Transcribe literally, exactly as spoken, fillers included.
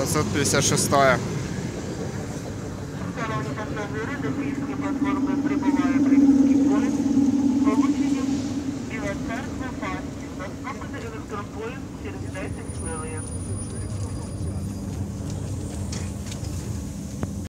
пятьсот пятьдесят шесть. Пожалуйста, платформы прибывают.